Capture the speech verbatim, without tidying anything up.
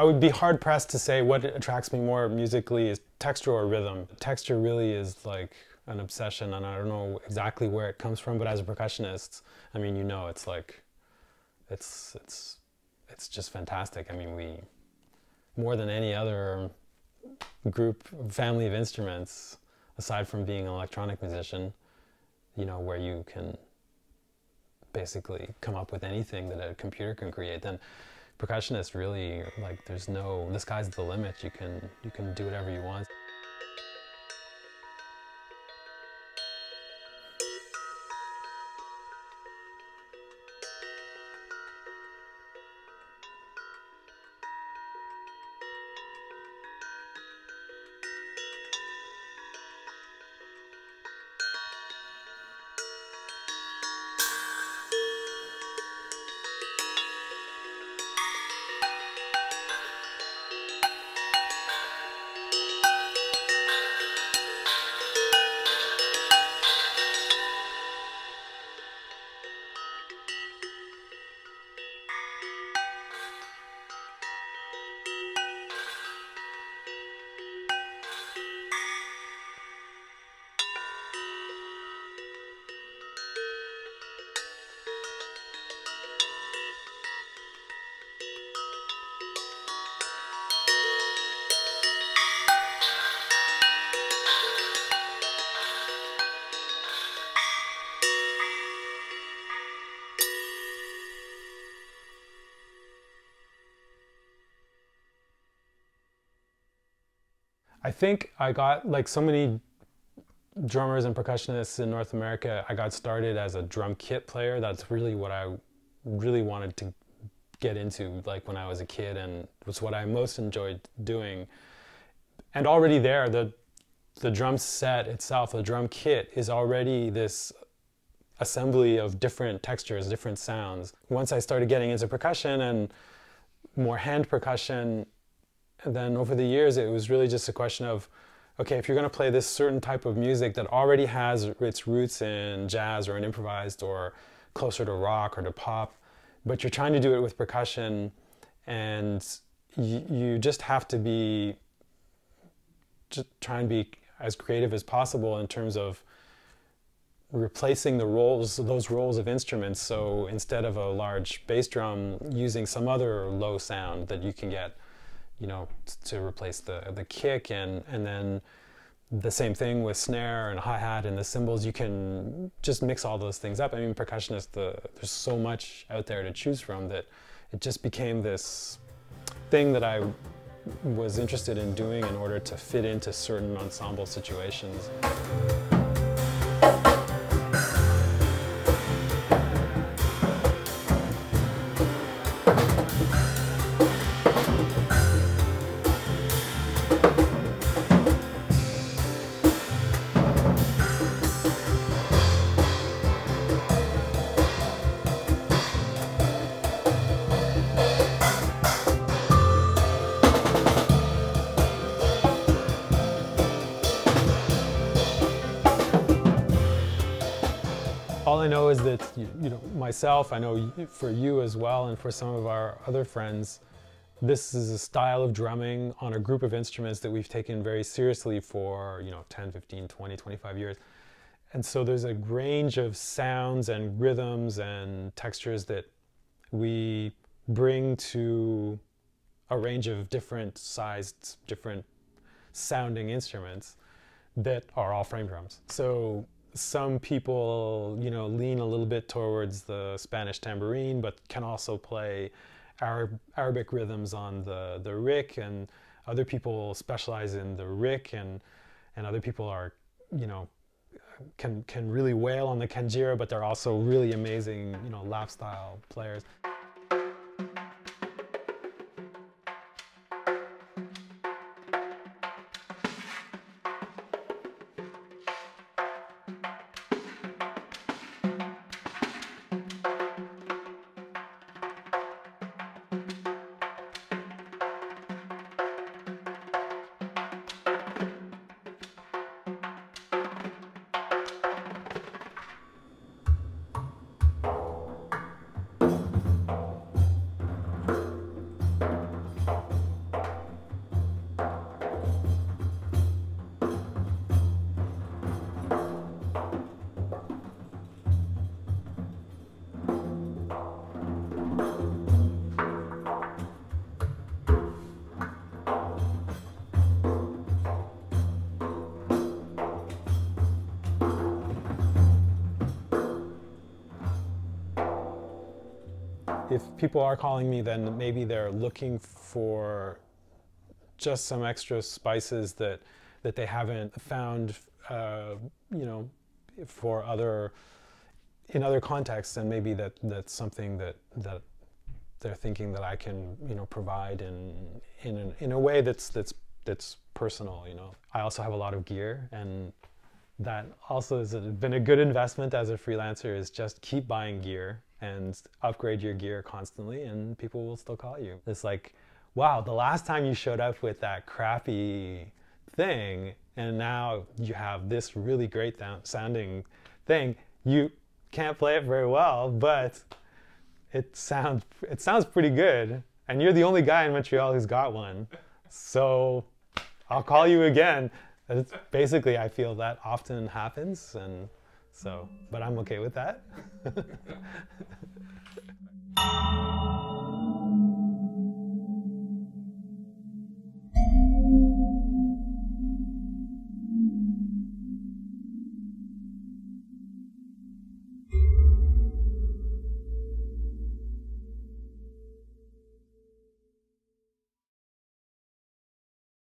I would be hard-pressed to say what attracts me more musically is texture or rhythm. Texture really is like an obsession, and I don't know exactly where it comes from, but as a percussionist, I mean, you know, it's like, it's, it's, it's just fantastic. I mean, we, more than any other group, family of instruments, aside from being an electronic musician, you know, where you can basically come up with anything that a computer can create, then percussionists really, like, there's no, the sky's the limit. You can, you can do whatever you want. I think I got, like so many drummers and percussionists in North America, I got started as a drum kit player. That's really what I really wanted to get into, like, when I was a kid, and was what I most enjoyed doing. And already there, the, the drum set itself, the drum kit, is already this assembly of different textures, different sounds. Once I started getting into percussion and more hand percussion, and then over the years, it was really just a question of, okay, if you're going to play this certain type of music that already has its roots in jazz or in improvised or closer to rock or to pop, but you're trying to do it with percussion, and you, you just have to be, just try and be as creative as possible in terms of replacing the roles, those roles of instruments. So instead of a large bass drum, using some other low sound that you can get, you know, to replace the, the kick, and, and then the same thing with snare and hi-hat and the cymbals. You can just mix all those things up. I mean, percussionists, the, there's so much out there to choose from that it just became this thing that I was interested in doing in order to fit into certain ensemble situations. All I know is that, you, you know, myself, I know for you as well, and for some of our other friends, this is a style of drumming on a group of instruments that we've taken very seriously for, you know, ten, fifteen, twenty, twenty-five years. And so there's a range of sounds and rhythms and textures that we bring to a range of different sized, different sounding instruments that are all frame drums. So some people, you know, lean a little bit towards the Spanish tambourine, but can also play Arab, Arabic rhythms on the, the rick, and other people specialize in the rick, and, and other people are, you know, can, can really wail on the kanjira, but they're also really amazing, you know, lap style players. if people are calling me, then maybe they're looking for just some extra spices that that they haven't found, uh, you know, for other in other contexts, and maybe that that's something that that they're thinking that I can, you know, provide in in an, in a way that's that's that's personal. You know, I also have a lot of gear, and that also has been a good investment as a freelancer, is just keep buying gear and upgrade your gear constantly, and people will still call you. It's like, wow, the last time you showed up with that crappy thing, and now you have this really great sounding thing. You can't play it very well, but it sounds it sounds pretty good, and you're the only guy in Montreal who's got one, so I'll call you again. It's basically, I feel that often happens, and so, but I'm okay with that.